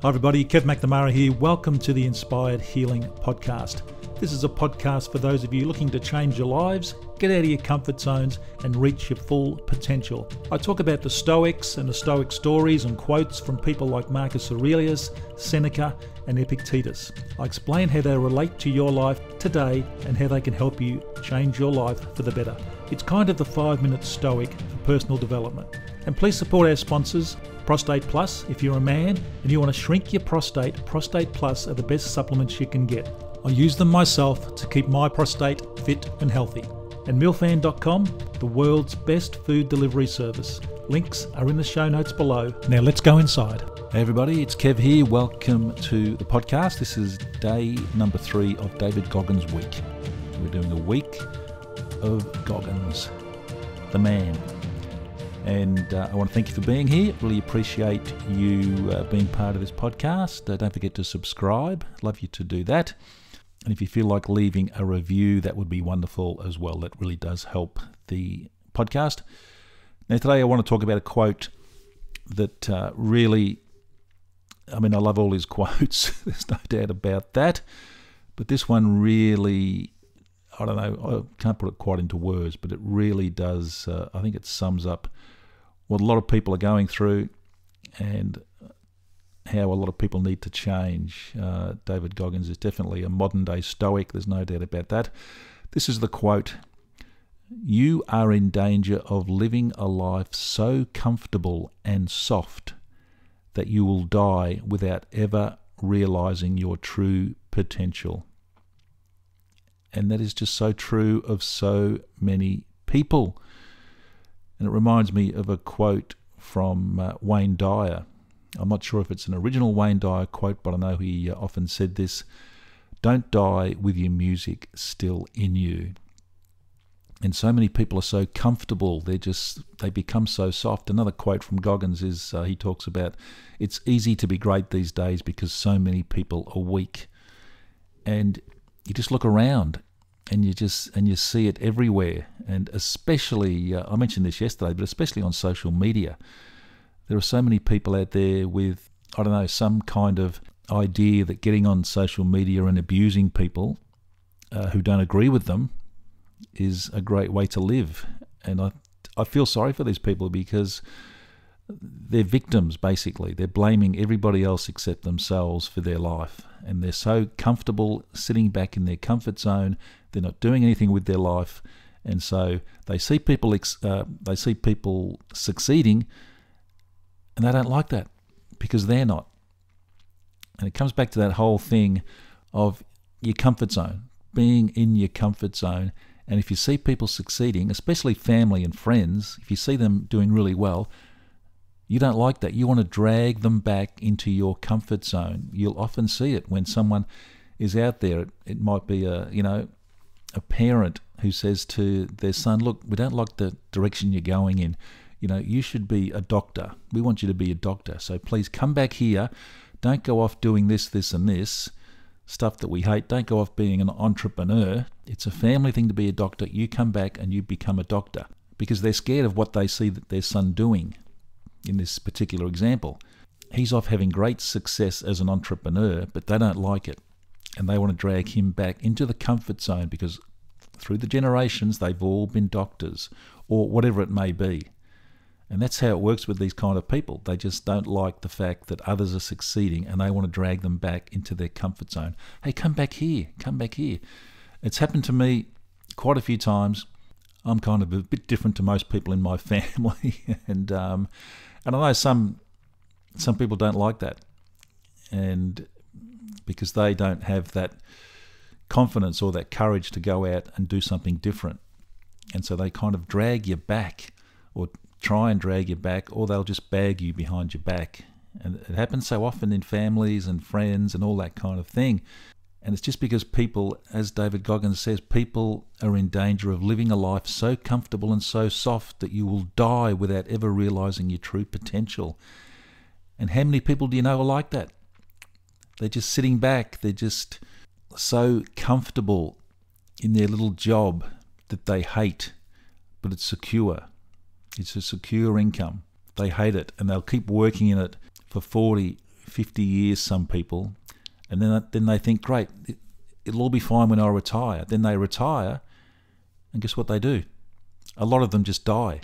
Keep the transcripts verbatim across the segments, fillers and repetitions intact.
Hi everybody, Kevin McNamara here. Welcome to the Inspired Healing Podcast. This is a podcast for those of you looking to change your lives, get out of your comfort zones and reach your full potential. I talk about the Stoics and the Stoic stories and quotes from people like Marcus Aurelius, Seneca and Epictetus. I explain how they relate to your life today and how they can help you change your life for the better. It's kind of the five-minute Stoic for personal development. And please support our sponsors. Prostate Plus, if you're a man and you want to shrink your prostate, Prostate Plus are the best supplements you can get. I use them myself to keep my prostate fit and healthy. And meal fan dot com, the world's best food delivery service. Links are in the show notes below. Now let's go inside. Hey everybody, it's Kev here. Welcome to the podcast. This is day number three of David Goggins Week. We're doing a week of Goggins, the man. And uh, I want to thank you for being here. Really appreciate you uh, being part of this podcast. Uh, don't forget to subscribe. I'd love you to do that. And if you feel like leaving a review, that would be wonderful as well. That really does help the podcast. Now, today I want to talk about a quote that uh, really, I mean, I love all his quotes. There's no doubt about that. But this one really, I don't know, I can't put it quite into words, but it really does, uh, I think it sums up what a lot of people are going through and how a lot of people need to change. Uh, David Goggins is definitely a modern-day Stoic. There's no doubt about that. This is the quote. "You are in danger of living a life so comfortable and soft that you will die without ever realizing your true potential." And that is just so true of so many people. And it reminds me of a quote from uh, Wayne Dyer. I'm not sure if it's an original Wayne Dyer quote, but I know he uh, often said this. Don't die with your music still in you. And so many people are so comfortable. They're just, they become so soft. Another quote from Goggins is, uh, he talks about, it's easy to be great these days because so many people are weak. And you just look around and you just and you see it everywhere, and especially uh, I mentioned this yesterday, but especially on social media, there are so many people out there with, I don't know, some kind of idea that getting on social media and abusing people uh, who don't agree with them is a great way to live. And I I feel sorry for these people because they're victims, basically. They're blaming everybody else except themselves for their life. And they're so comfortable sitting back in their comfort zone. They're not doing anything with their life. And so they see people uh, they see people succeeding, and they don't like that because they're not. And it comes back to that whole thing of your comfort zone, being in your comfort zone. And if you see people succeeding, especially family and friends, if you see them doing really well, you don't like that. You want to drag them back into your comfort zone. You'll often see it when someone is out there. It, it might be a, you know, a parent who says to their son, look, we don't like the direction you're going in. You know, you should be a doctor. We want you to be a doctor. So please come back here. Don't go off doing this, this and this stuff that we hate. Don't go off being an entrepreneur. It's a family thing to be a doctor. You come back and you become a doctor, because they're scared of what they see that their son doing. In this particular example, he's off having great success as an entrepreneur, but they don't like it. And they want to drag him back into the comfort zone because through the generations, they've all been doctors or whatever it may be. And that's how it works with these kind of people. They just don't like the fact that others are succeeding and they want to drag them back into their comfort zone. Hey, come back here, come back here. It's happened to me quite a few times. I'm kind of a bit different to most people in my family. and um, and I know some some people don't like that, and because they don't have that confidence or that courage to go out and do something different. And so they kind of drag you back, or try and drag you back, or they'll just bag you behind your back. And it happens so often in families and friends and all that kind of thing. And it's just because people, as David Goggins says, people are in danger of living a life so comfortable and so soft that you will die without ever realizing your true potential. And how many people do you know are like that? They're just sitting back. They're just so comfortable in their little job that they hate, but it's secure. It's a secure income. They hate it, and they'll keep working in it for forty, fifty years, some people, and then then they think, great, it, it'll all be fine when I retire. Then they retire, and guess what they do? A lot of them just die,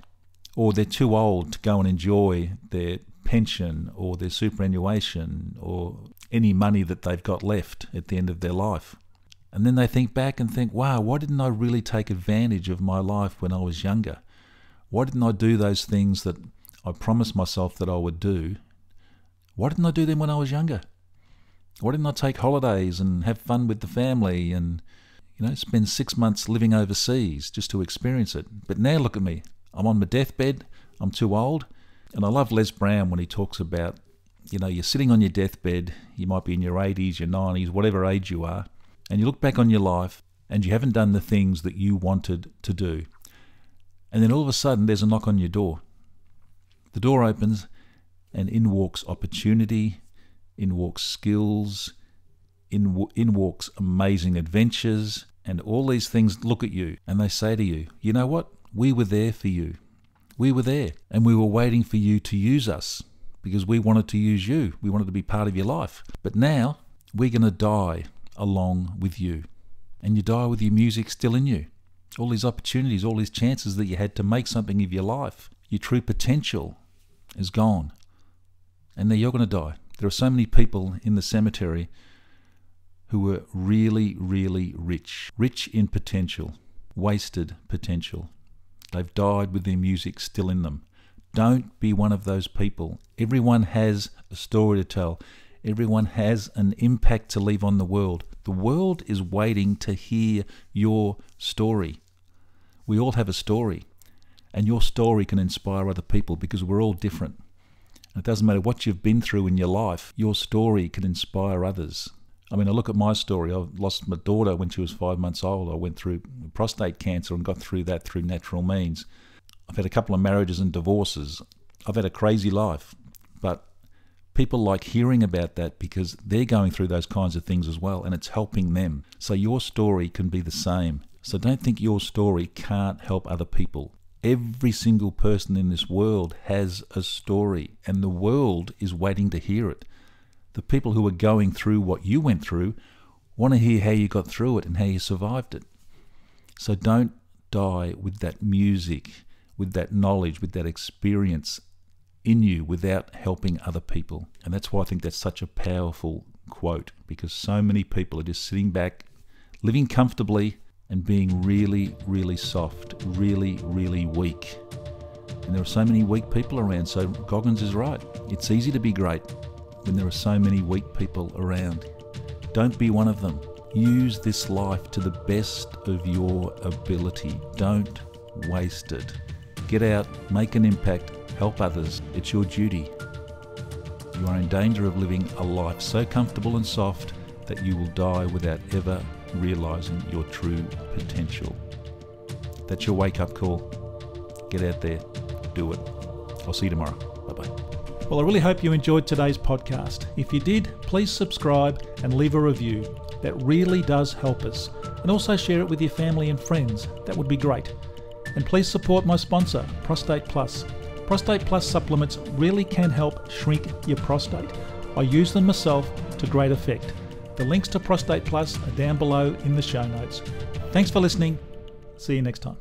or they're too old to go and enjoy their pension or their superannuation or any money that they've got left at the end of their life. And then they think back and think, wow, why didn't I really take advantage of my life when I was younger? Why didn't I do those things that I promised myself that I would do? Why didn't I do them when I was younger? Why didn't I take holidays and have fun with the family and, you know, spend six months living overseas just to experience it? But now look at me. I'm on my deathbed. I'm too old. And I love Les Brown when he talks about, you know, you're sitting on your deathbed. You might be in your eighties, your nineties, whatever age you are. And you look back on your life and you haven't done the things that you wanted to do. And then all of a sudden there's a knock on your door. The door opens and in walks opportunity, in walks skills, in, in walks amazing adventures. And all these things look at you and they say to you, you know what? We were there for you. We were there and we were waiting for you to use us because we wanted to use you. We wanted to be part of your life. But now we're going to die along with you. And you die with your music still in you. All these opportunities, all these chances that you had to make something of your life, your true potential is gone. And now you're going to die. There are so many people in the cemetery who were really, really rich. Rich in potential. Wasted potential. They've died with their music still in them. Don't be one of those people. Everyone has a story to tell. Everyone has an impact to leave on the world. The world is waiting to hear your story. We all have a story. And your story can inspire other people because we're all different. It doesn't matter what you've been through in your life. Your story can inspire others. I mean, I look at my story. I lost my daughter when she was five months old. I went through prostate cancer and got through that through natural means. I've had a couple of marriages and divorces. I've had a crazy life. But people like hearing about that because they're going through those kinds of things as well, and it's helping them. So your story can be the same. So don't think your story can't help other people. Every single person in this world has a story, and the world is waiting to hear it. The people who are going through what you went through want to hear how you got through it and how you survived it. So don't die with that music, with that knowledge, with that experience in you without helping other people. And that's why I think that's such a powerful quote, because so many people are just sitting back, living comfortably and being really, really soft, really, really weak. And there are so many weak people around. So Goggins is right. It's easy to be great when there are so many weak people around. Don't be one of them. Use this life to the best of your ability. Don't waste it. Get out, make an impact, help others. It's your duty. You are in danger of living a life so comfortable and soft that you will die without ever realizing your true potential. That's your wake-up call. Get out there, do it. I'll see you tomorrow. Bye-bye. Well, I really hope you enjoyed today's podcast. If you did, please subscribe and leave a review. That really does help us. And also share it with your family and friends. That would be great. And please support my sponsor, Prostate Plus. Prostate Plus supplements really can help shrink your prostate. I use them myself to great effect. The links to Prostate Plus are down below in the show notes. Thanks for listening. See you next time.